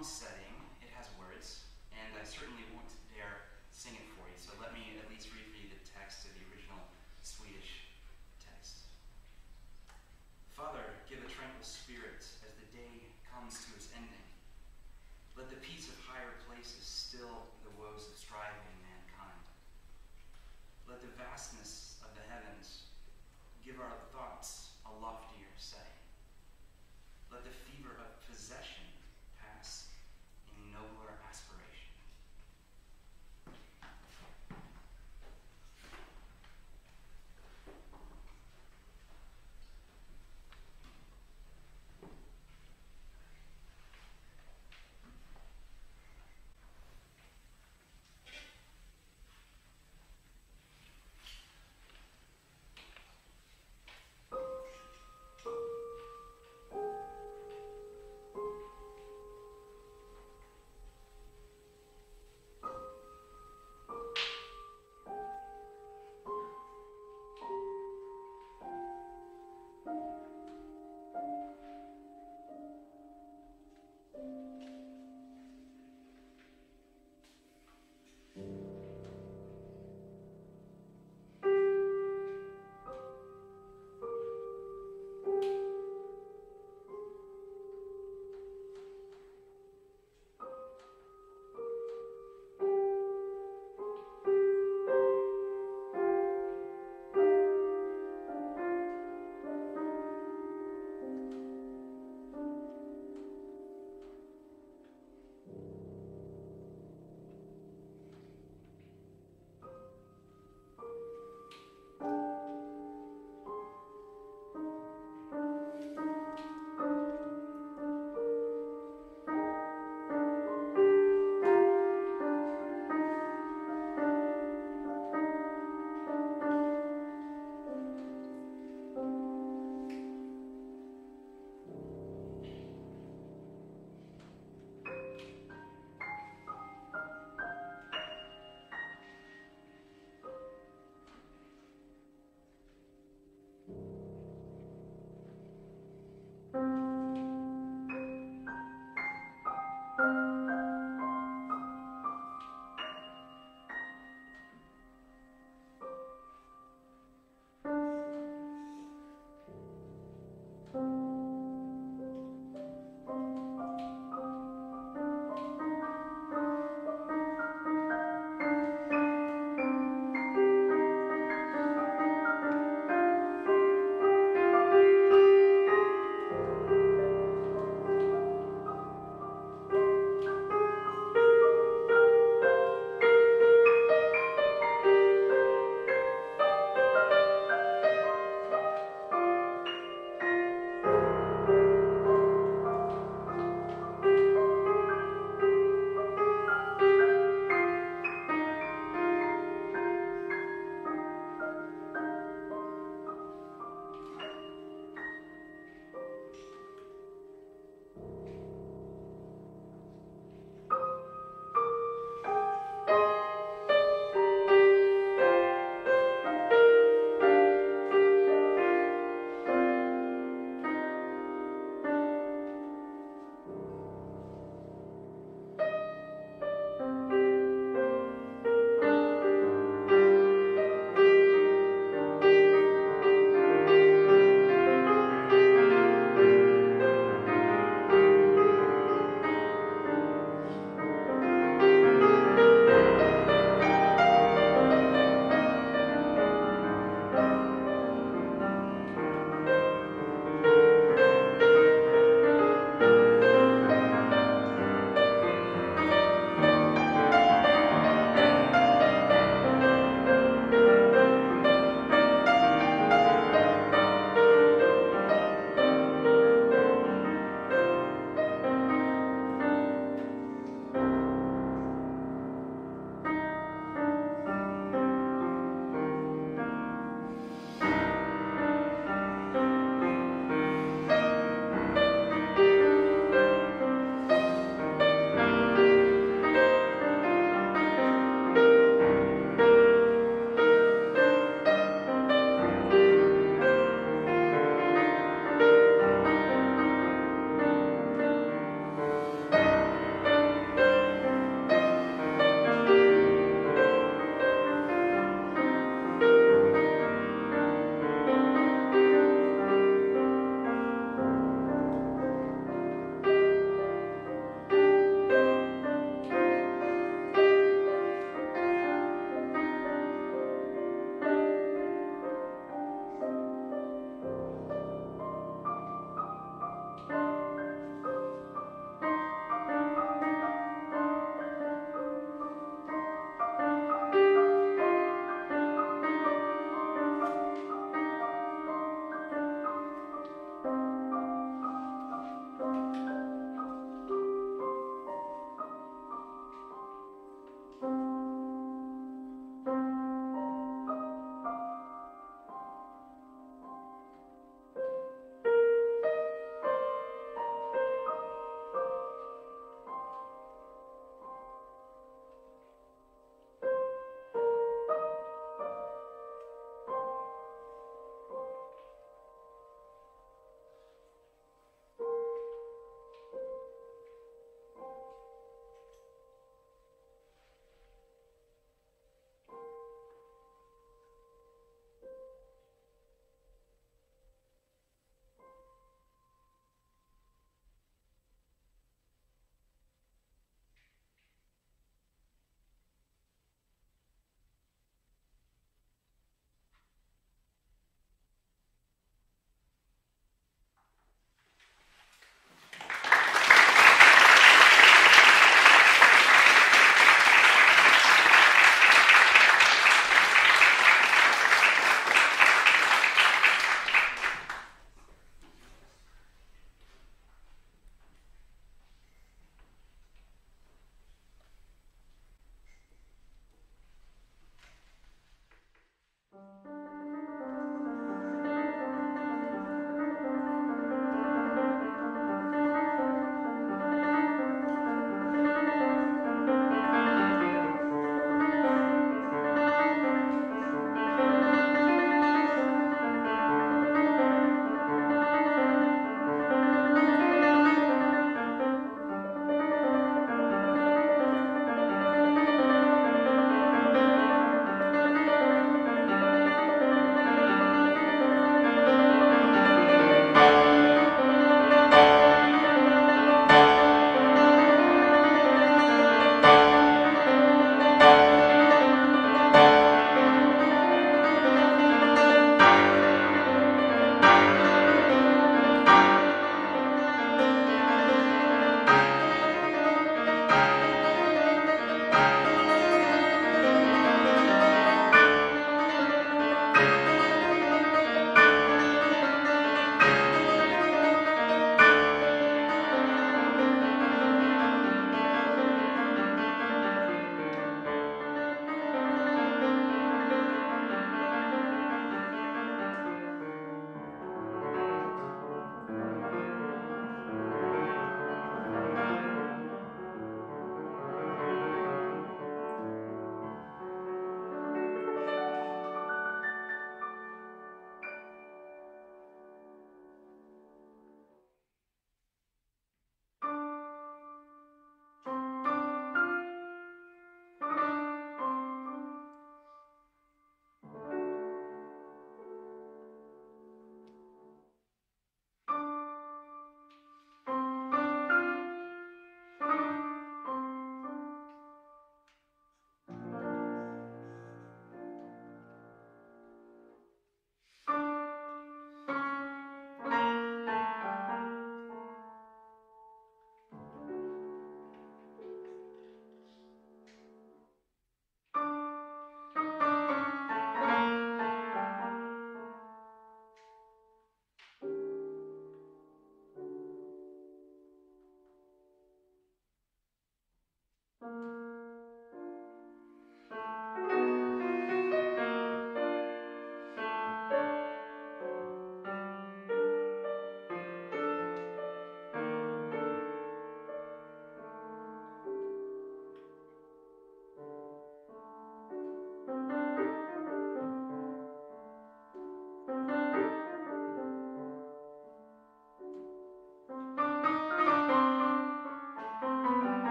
song setting, it has words, and I certainly won't dare sing it for you, so let me at least read for you the text of the original Swedish text. Father, give a tranquil spirit as the day comes to its ending. Let the peace of higher places still the woes of striving mankind. Let the vastness of the heavens give our thoughts a loftier setting. Let the fever of possession pass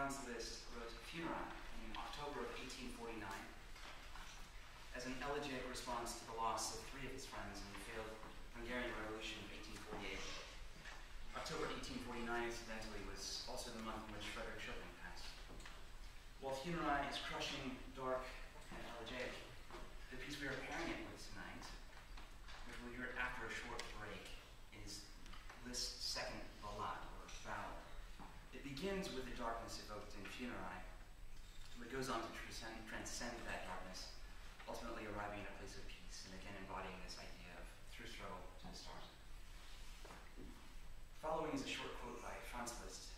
Gonzalez wrote Funeron in October of 1849 as an elegiac response to the loss of three of his friends in the failed Hungarian Revolution of 1848. October 1849, incidentally, was also the month in which Frederick Chopin passed. While Funeron is crushing, dark, and elegiac, the piece we are pairing it with tonight, which we'll hear after a short break, is Liszt's second ballade, or ballad. It begins with the darkness evoked in Funeron, but it goes on to transcend that darkness, ultimately arriving at a place of peace, and again embodying this idea of through struggle to the stars. Following is a short quote by Franz Liszt.